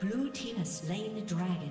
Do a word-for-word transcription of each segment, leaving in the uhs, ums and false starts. Blue team has slain the dragon.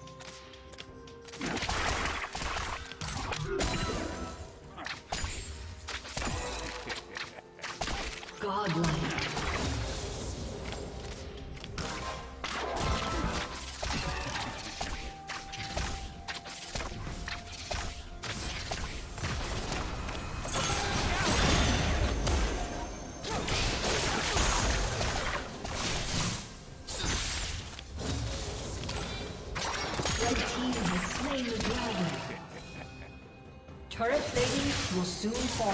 Godlike. Soon fall.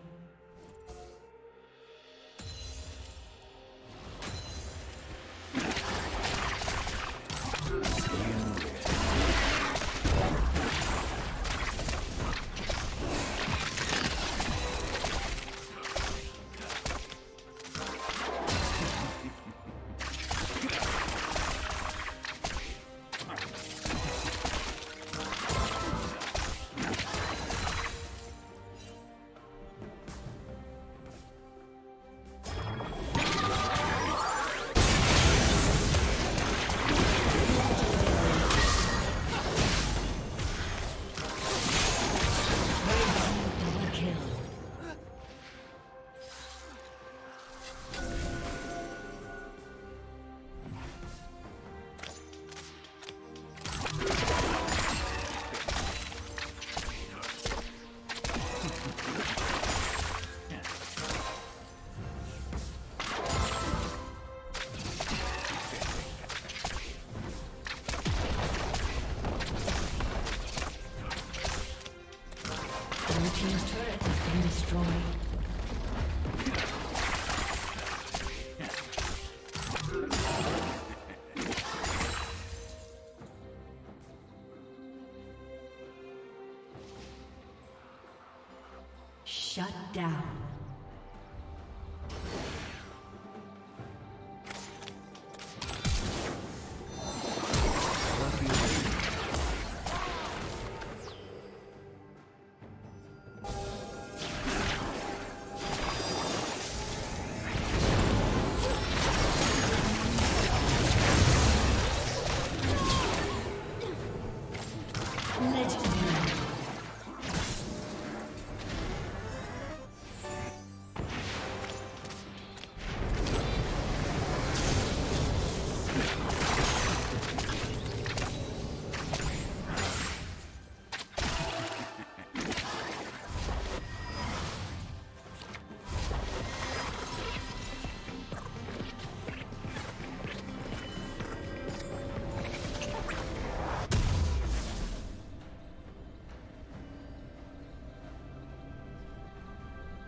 Shut down.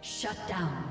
Shut down.